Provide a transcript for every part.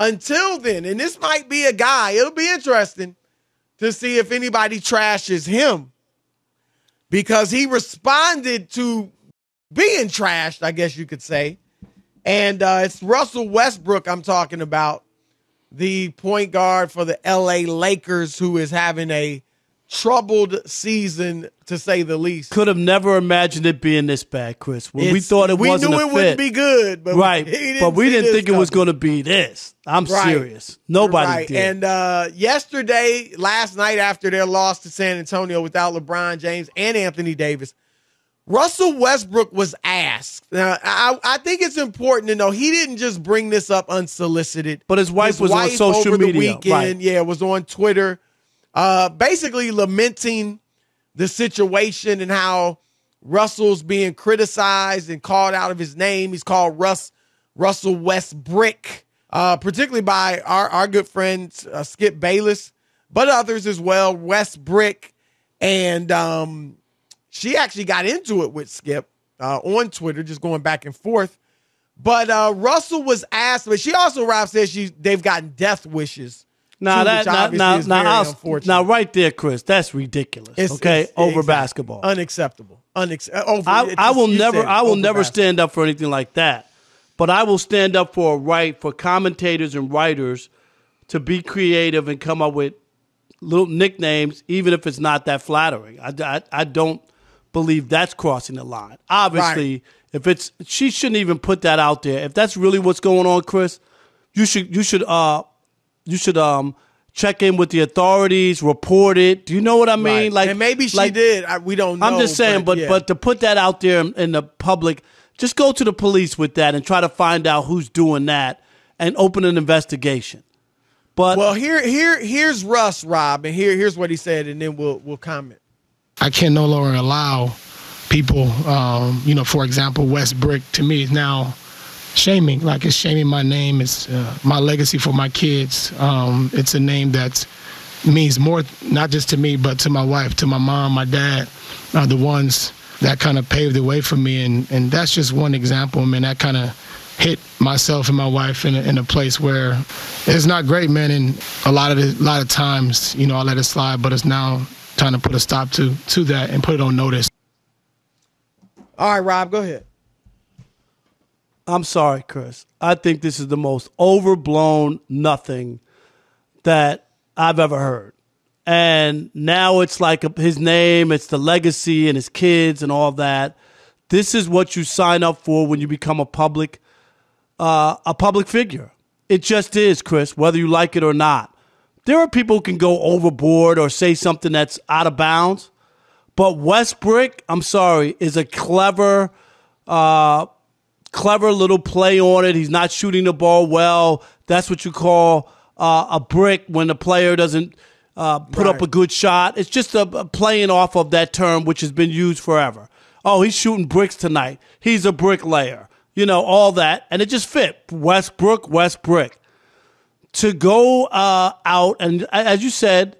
Until then, and this might be a guy, it'll be interesting to see if anybody trashes him, because he responded to being trashed, I guess you could say. And it's Russell Westbrook I'm talking about, the point guard for the LA Lakers, who is having a troubled season, to say the least. Could have never imagined it being this bad, Chris. When we thought it wasn't a fit. We knew it wouldn't be good. But right. We didn't think it was going to be this. I'm serious. Nobody did. And last night after their loss to San Antonio without LeBron James and Anthony Davis, Russell Westbrook was asked. Now, I think it's important to know he didn't just bring this up unsolicited. But his wife was on social media. Over the weekend, yeah, was on Twitter, basically lamenting the situation and how Russell's being criticized and called out of his name. He's called Russell Westbrick, particularly by our good friend Skip Bayless, but others as well, Westbrick. And she actually got into it with Skip on Twitter, just going back and forth. But Russell was asked, but she also, Rob, says they've gotten death wishes. Now, right there, Chris, that's ridiculous. Over basketball, unacceptable. I will never stand up for anything like that, but I will stand up for a right for commentators and writers to be creative and come up with little nicknames, even if it's not that flattering. I don't believe that's crossing the line. Obviously, she shouldn't even put that out there. If that's really what's going on, Chris, you should check in with the authorities, report it. Do you know what I mean? Right. Like, and maybe she did. We don't know. I'm just saying, but to put that out there in the public, just go to the police with that and try to find out who's doing that and open an investigation. But well, here's Russ, Rob, and here's what he said, and then we'll comment. I can no longer allow people, for example, Westbrick to me is now shaming. Like, it's shaming my name. It's my legacy for my kids. It's a name that means more, not just to me, but to my wife, to my mom, my dad, are the ones that kind of paved the way for me. And that's just one example, man. That kind of hit myself and my wife in a place where it's not great, man. And a lot of times, I let it slide, but it's now trying to put a stop to that and put it on notice. All right, Rob, go ahead. I'm sorry, Chris. I think this is the most overblown nothing that I've ever heard. And now it's like his name, it's the legacy and his kids and all that. This is what you sign up for when you become a public figure. It just is, Chris, whether you like it or not. There are people who can go overboard or say something that's out of bounds. But Westbrick, I'm sorry, is a clever little play on it. He's not shooting the ball well. That's what you call a brick when the player doesn't put up a good shot. It's just a playing off of that term, which has been used forever. Oh, he's shooting bricks tonight. He's a bricklayer. All that. And it just fit. Westbrick. To go out, and as you said,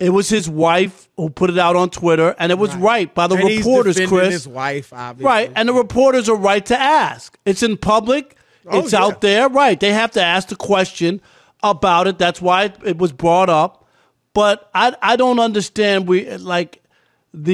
it was his wife who put it out on Twitter, and it was right by the reporters, Chris. He's defending his wife, obviously. Right, and the reporters are right to ask. It's in public. It's out there. Right. They have to ask the question about it. That's why it was brought up. But I don't understand the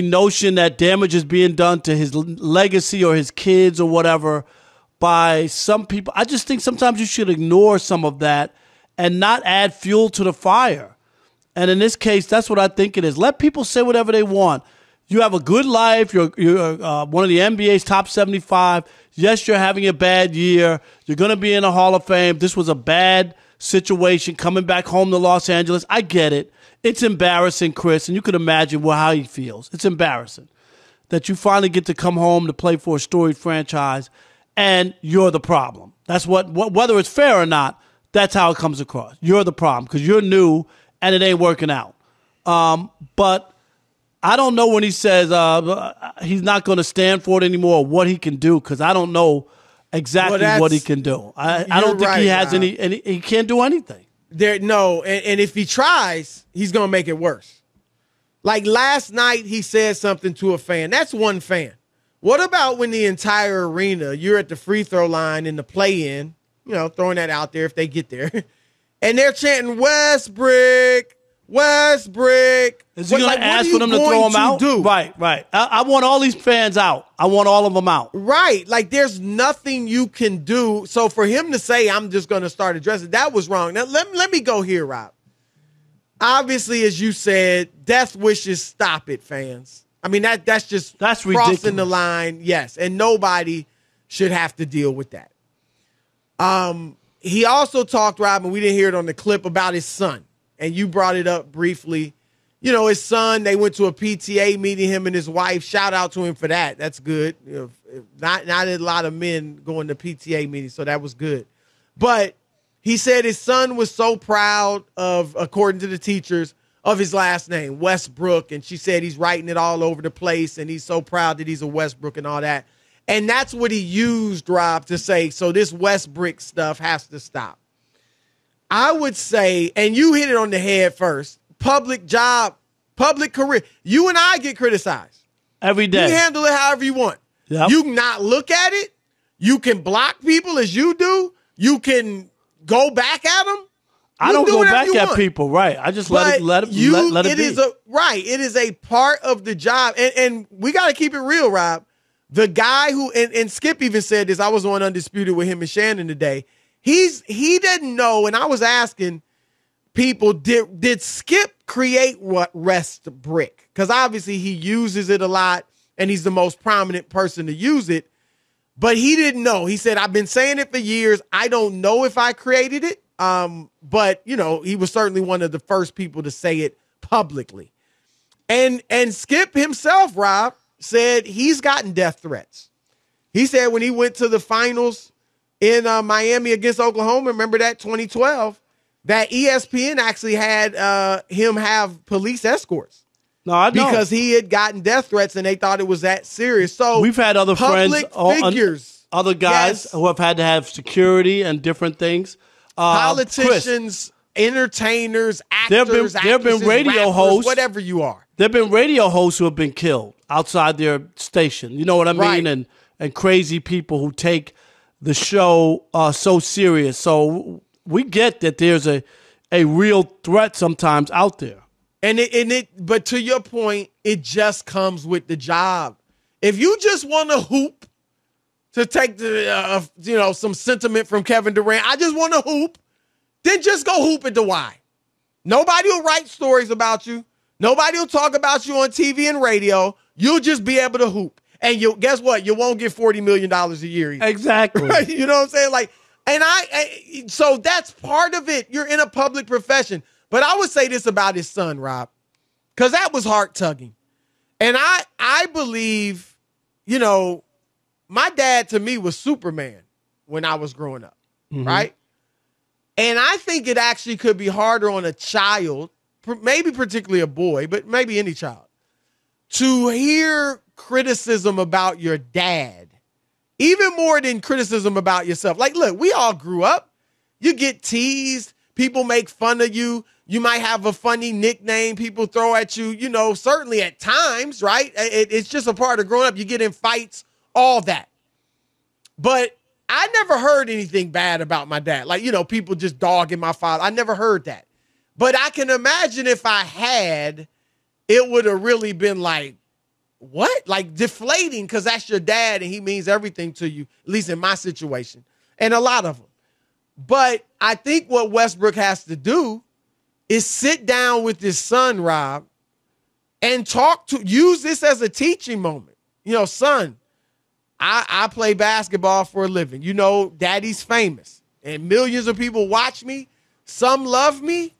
notion that damage is being done to his legacy or his kids or whatever by some people. I just think sometimes you should ignore some of that and not add fuel to the fire. And in this case, that's what I think it is. Let people say whatever they want. You have a good life. You're one of the NBA's top 75. Yes, you're having a bad year. You're going to be in the Hall of Fame. This was a bad situation, coming back home to Los Angeles. I get it. It's embarrassing, Chris, and you can imagine how he feels. It's embarrassing that you finally get to come home to play for a storied franchise, and you're the problem. That's whether it's fair or not, that's how it comes across. You're the problem because you're new, and it ain't working out. But I don't know when he says he's not going to stand for it anymore, what he can do, because I don't know exactly what he can do. I don't think he has any he can't do anything. And if he tries, he's going to make it worse. Like last night, he said something to a fan. That's one fan. What about when the entire arena, you're at the free throw line in the play-in, you know, throwing that out there if they get there. And they're chanting, Westbrick, Westbrick. Is he going to ask for them to throw him out? Right, right. I want all these fans out. I want all of them out. Right. Like, there's nothing you can do. So for him to say, I'm just going to start addressing, that was wrong. Now, let me go here, Rob. Obviously, as you said, death wishes, stop it, fans. I mean, that's just crossing the line. Yes, and nobody should have to deal with that. He also talked, Rob, and we didn't hear it on the clip, about his son. And you brought it up briefly. You know, his son, they went to a PTA meeting, him and his wife. Shout out to him for that. That's good. You know, not a lot of men going to PTA meetings, so that was good. But he said his son was so proud of, according to the teachers, of his last name, Westbrook. And she said he's writing it all over the place, and he's so proud that he's a Westbrook and all that. And that's what he used, Rob, to say, so this Westbrick stuff has to stop. I would say, and you hit it on the head first, public job, public career. You and I get criticized every day. You handle it however you want. Yep. You can not look at it. You can block people as you do. You can go back at them. I don't go back at people, right? I just let it be. Right. It is a part of the job. And we got to keep it real, Rob. The guy who, and Skip even said this, I was on Undisputed with him and Shannon today. He didn't know, and I was asking people, did Skip create what Westbrick? Because obviously he uses it a lot, and he's the most prominent person to use it. But he didn't know. He said, I've been saying it for years. I don't know if I created it. But, you know, he was certainly one of the first people to say it publicly. And Skip himself, Rob, said he's gotten death threats. He said when he went to the finals in Miami against Oklahoma, remember that 2012, that ESPN actually had him have police escorts. No, I don't. Because he had gotten death threats and they thought it was that serious. So we've had other friends, figures, other guys who have had to have security and different things. Politicians, Chris, entertainers, actors, actresses, radio hosts, whatever you are. There have been radio hosts who have been killed outside their station. You know what I mean? Right. And crazy people who take the show so serious. So we get that there's a real threat sometimes out there. But to your point, it just comes with the job. If you just want to hoop, to take the, you know, some sentiment from Kevin Durant, I just want to hoop, then just go hoop at the Y. Nobody will write stories about you. Nobody will talk about you on TV and radio. You'll just be able to hoop. And you guess what? You won't get $40 million a year either. Exactly. Right? You know what I'm saying? Like, and so that's part of it. You're in a public profession. But I would say this about his son, Rob, because that was heart-tugging. And I believe, you know, my dad, to me, was Superman when I was growing up, right? And I think it actually could be harder on a child, maybe particularly a boy, but maybe any child, to hear criticism about your dad, even more than criticism about yourself. Like, look, we all grew up. You get teased. People make fun of you. You might have a funny nickname people throw at you, you know, certainly at times, right? It's just a part of growing up. You get in fights, all that. But I never heard anything bad about my dad. Like, you know, people just dogging my father. I never heard that. But I can imagine if I had, it would have really been like, what? Like deflating, because that's your dad and he means everything to you, at least in my situation, and a lot of them. But I think what Westbrook has to do is sit down with his son, Rob, and use this as a teaching moment. You know, son, I play basketball for a living. You know, daddy's famous. And millions of people watch me. Some love me.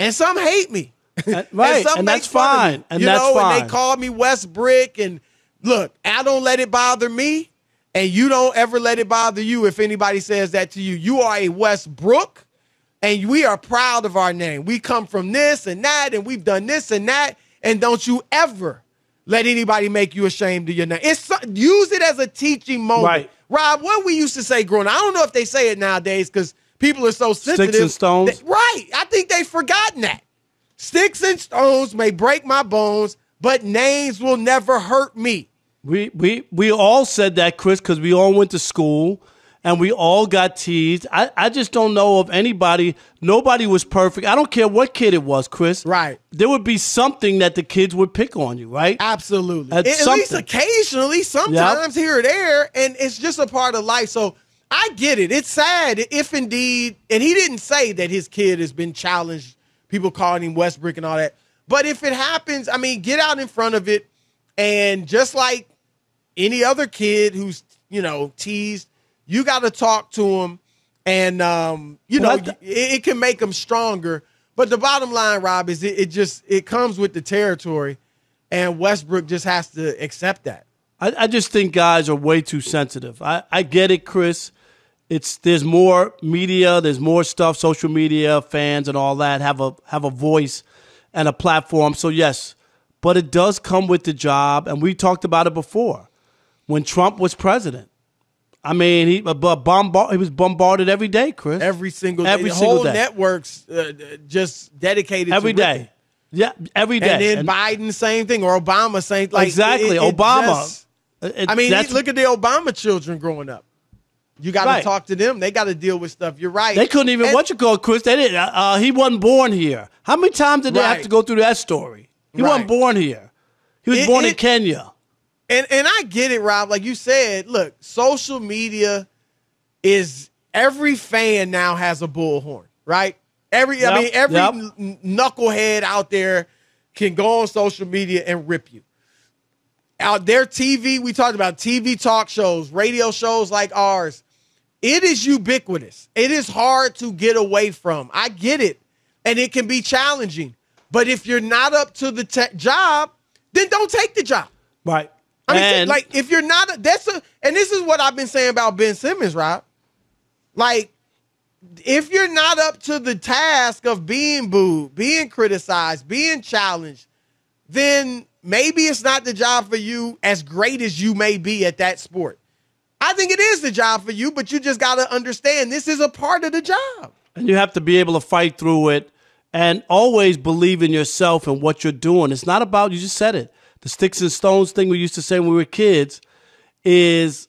And some hate me. Right. And that's fine. And that's fine. You know, and they call me Westbrick. And look, I don't let it bother me. And you don't ever let it bother you if anybody says that to you. You are a Westbrook. And we are proud of our name. We come from this and that. And we've done this and that. And don't you ever let anybody make you ashamed of your name. Use it as a teaching moment. Right. Rob, what we used to say growing up, I don't know if they say it nowadays because people are so sensitive. Sticks and stones. Right. I think they've forgotten that. Sticks and stones may break my bones, but names will never hurt me. We all said that, Chris, because we all went to school. and we all got teased. I just don't know of anybody. Nobody was perfect. I don't care what kid it was, Chris. Right. There would be something that the kids would pick on you, right? Absolutely. At least occasionally, sometimes here or there, and it's just a part of life. So I get it. It's sad if indeed, and he didn't say that his kid has been challenged, people calling him Westbrick and all that. But if it happens, I mean, get out in front of it, and just like any other kid who's, you know, teased, you got to talk to him, and, it can make them stronger. But the bottom line, Rob, is it comes with the territory, and Westbrook just has to accept that. I just think guys are way too sensitive. I get it, Chris. There's more media, there's more stuff, social media, fans and all that have a voice and a platform. So, yes, but it does come with the job, and we talked about it before. When Trump was president, I mean, he was bombarded every day, Chris. Every single day. The whole network's just dedicated every to day. Yeah, every day. And then Biden, same thing, or Obama, same thing. Like, exactly, Obama. Look at the Obama children growing up. You got to talk to them. They got to deal with stuff. You're right. They couldn't even, Chris, they didn't. He wasn't born here. How many times did they have to go through that story? He wasn't born here. He was born in Kenya. And I get it, Rob. Like you said, look, social media is, every fan now has a bullhorn, right? Knucklehead out there can go on social media and rip you. Out there, TV, we talked about TV talk shows, radio shows like ours. It is ubiquitous. It is hard to get away from. I get it. And it can be challenging. But if you're not up to the job, then don't take the job. Right. I mean, if you're not, and this is what I've been saying about Ben Simmons, Rob. Like, if you're not up to the task of being booed, being criticized, being challenged, then maybe it's not the job for you, as great as you may be at that sport. I think it is the job for you, but you just got to understand this is a part of the job. And you have to be able to fight through it and always believe in yourself and what you're doing. It's not about, you just said it, the sticks and stones thing we used to say when we were kids is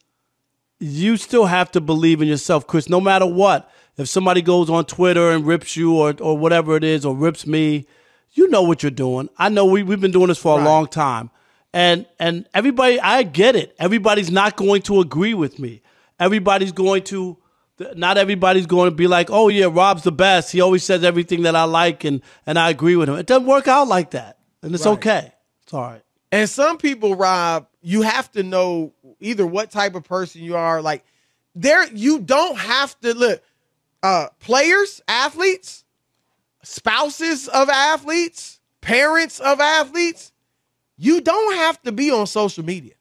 you still have to believe in yourself, Chris, no matter what. If somebody goes on Twitter and rips you or whatever it is, or rips me, you know what you're doing. I know we've been doing this for a long time. And everybody, I get it. Everybody's not going to agree with me. Not everybody's going to be like, oh, yeah, Rob's the best. He always says everything that I like, and I agree with him. It doesn't work out like that. And it's okay. It's all right. And some people, Rob, you have to know either what type of person you are. Like, you don't have to look. Players, athletes, spouses of athletes, parents of athletes, you don't have to be on social media.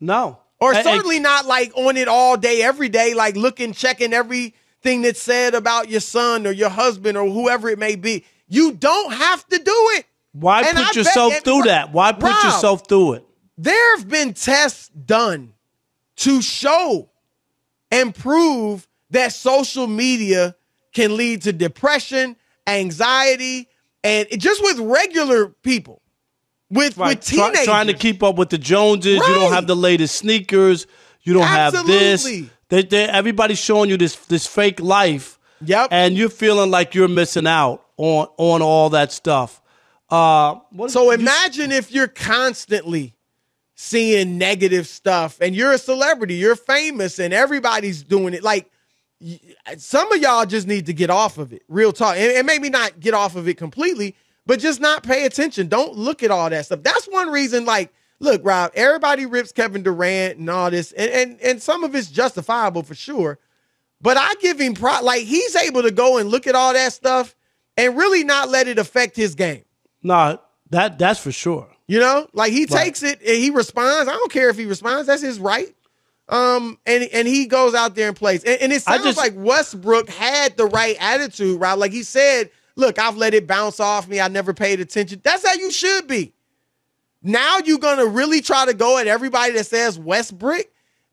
No. Or certainly not like on it all day, every day, like looking, checking everything that's said about your son or your husband or whoever it may be. You don't have to do it. Why put yourself through that? Why put yourself through it? There have been tests done to show and prove that social media can lead to depression, anxiety, and just with regular people, with teenagers. Trying to keep up with the Joneses. Right. You don't have the latest sneakers. You don't have this. Everybody's showing you this fake life. Yep. And you're feeling like you're missing out on all that stuff. So imagine if you're constantly seeing negative stuff and you're a celebrity, you're famous, and everybody's doing it. Like, some of y'all just need to get off of it, real talk. And maybe not get off of it completely, but just not pay attention. Don't look at all that stuff. That's one reason, like, look, Rob, everybody rips Kevin Durant and all this, and some of it's justifiable for sure, but I give him pride. Like, he's able to go and look at all that stuff and really not let it affect his game. No, that's for sure. You know? Like, he takes it and he responds. I don't care if he responds. That's his right. And he goes out there and plays. And it sounds like Westbrook had the right attitude, right? Like he said, look, I've let it bounce off me. I never paid attention. That's how you should be. Now you're going to really try to go at everybody that says Westbrick?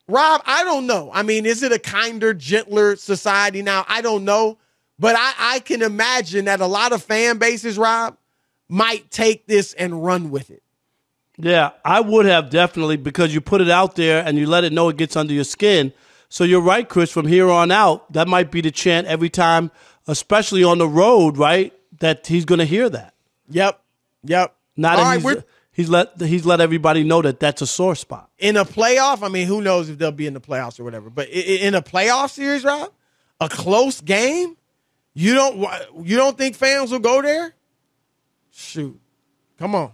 Rob, I don't know. I mean, is it a kinder, gentler society now? I don't know. But I can imagine that a lot of fan bases, Rob, might take this and run with it. Yeah, I would have definitely, because you put it out there and you let it know it gets under your skin. So you're right, Chris. From here on out, that might be the chant every time, especially on the road, right? That he's going to hear that. Yep. Yep. Not that he's let everybody know that that's a sore spot. In a playoff, I mean, who knows if they'll be in the playoffs or whatever. But in a playoff series, Rob, a close game, you don't think fans will go there? Shoot. Come on.